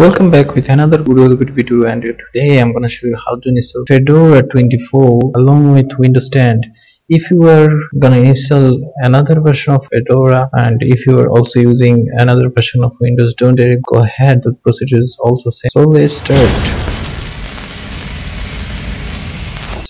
Welcome back with another good video, and today I'm gonna show you how to install Fedora 24 along with Windows 10. If you are gonna install another version of Fedora, and if you are also using another version of Windows, don't worry, go ahead, the procedure is also same. So let's start.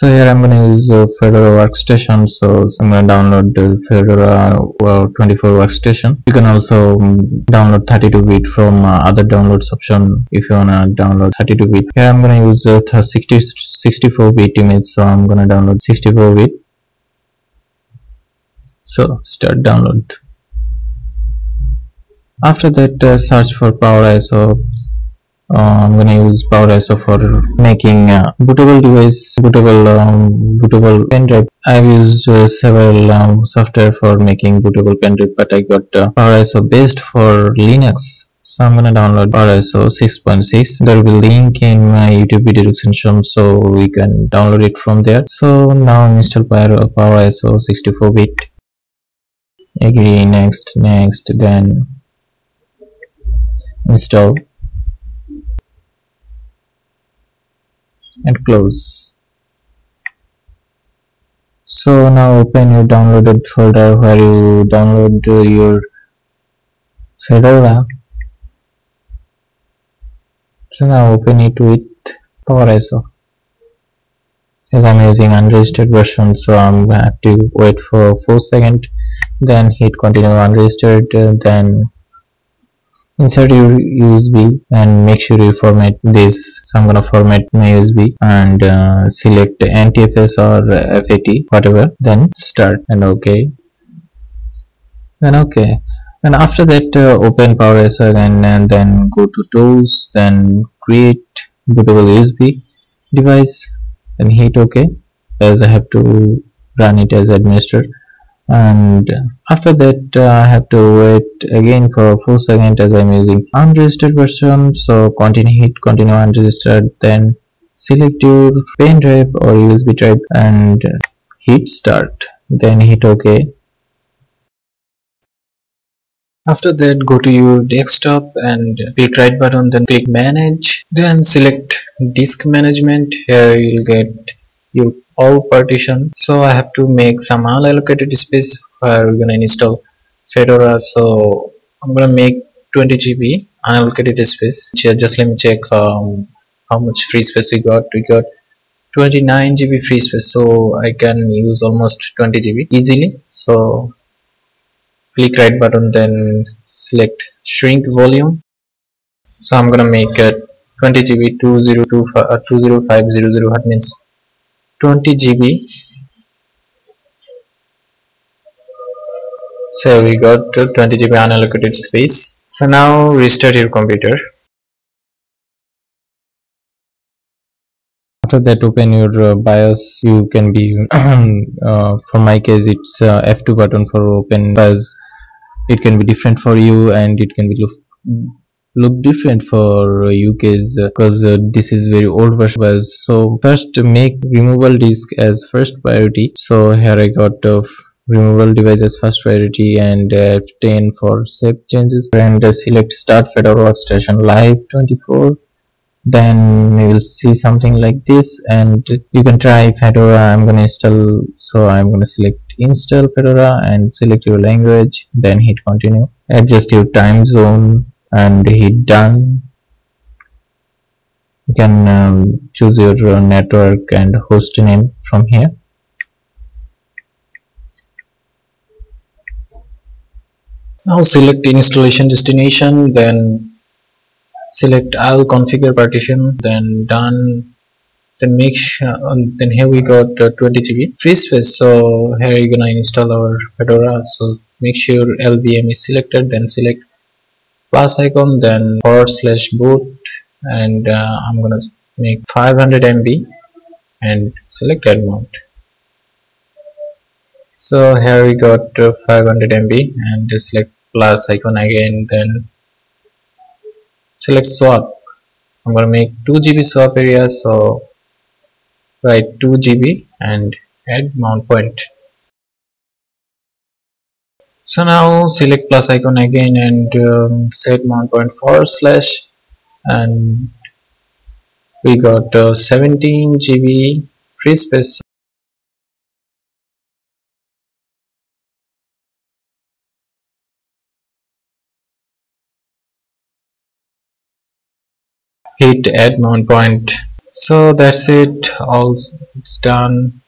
So here I'm going to use Fedora workstation, so I'm going to download the Fedora 24 workstation. You can also download 32-bit from other downloads option if you want to download 32-bit. Here I'm going to use 64-bit image, so I'm going to download 64-bit. So start download. After that, search for PowerISO. I'm gonna use PowerISO for making bootable device, bootable pen drive. I've used several software for making bootable pen drive, but I got PowerISO based for Linux. So I'm gonna download PowerISO 6.6. There will be link in my YouTube video description, so we can download it from there. So now I'm install PowerISO 64-bit. Agree, next, then install. And close. So now open your downloaded folder where you download your Fedora. So now open it with PowerISO. As I'm using unregistered version, so I'm gonna have to wait for 4 seconds, then hit continue unregistered, then insert your USB and make sure you format this. So I'm gonna format my USB and select NTFS or FAT, whatever, then start and OK, then OK. And after that, open PowerISO again and then go to tools, then create bootable USB device, then hit OK, as I have to run it as administrator. And after that, I have to wait again for 4 seconds as I'm using unregistered version. So continue, hit continue unregistered, then select your pen drive or USB drive and hit start, then hit OK. After that, go to your desktop and click right button, then click manage, then select disk management. Here you'll get your all partition. So I have to make some unallocated space where we're gonna install Fedora. So I'm gonna make 20 GB unallocated space. Just let me check how much free space we got. We got 29 GB free space, so I can use almost 20 GB easily. So click right button, then select shrink volume. So I'm gonna make it 20 GB 20500. That means 20 GB. So we got 20 GB unallocated space. So now restart your computer. After that, open your BIOS. You can be for my case it's F2 button for open BIOS. It can be different for you and it can be look different for UK's because this is very old version. So first make removable disk as first priority. So here I got removable devices first priority and F10 for save changes, and select start Fedora workstation live 24. Then you will see something like this and you can try Fedora. I'm gonna install, so I'm gonna select install Fedora and select your language, then hit continue, adjust your time zone and hit done. You can choose your network and host name from here. Now select installation destination, then select I'll configure partition, then done. Then make sure, then here we got 20 GB free space. So here you're gonna install our Fedora, so make sure LVM is selected, then select plus icon, then /boot, and I'm gonna make 500 MB and select add mount. So here we got 500 MB and select plus icon again, then select swap. I'm gonna make 2 GB swap area, so write 2 GB and add mount point. So now select plus icon again and set mount point / and we got 17 GB free space. Hit add mount point. So that's it, all it's done.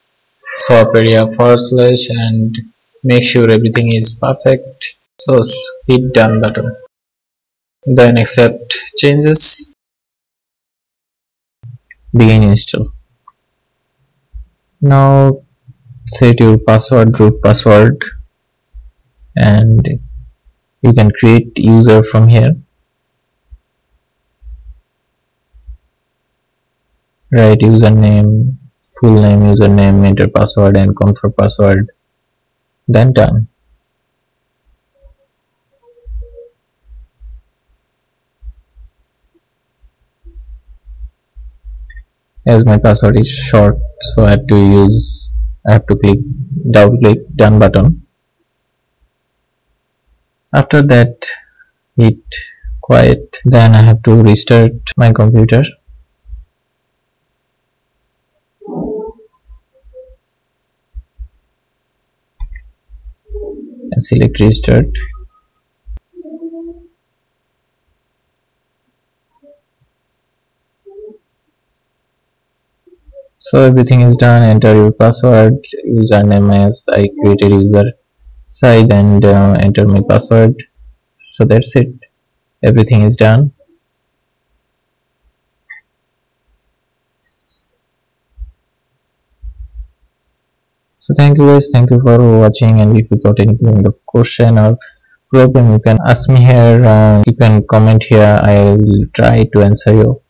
Swap area / and make sure everything is perfect. So hit done button, then accept changes, begin install. Now set your password, root password, and you can create user from here. Write username, full name, username, enter password and comfort password, then done. As my password is short, so I have to click, double click done button. After that hit quiet, then I have to restart my computer. And select restart. So everything is done. Enter your password, username as I created user side, and enter my password. So that's it, everything is done. So thank you guys, thank you for watching, and if you got any kind of question or problem you can ask me here, you can comment here, I will try to answer you.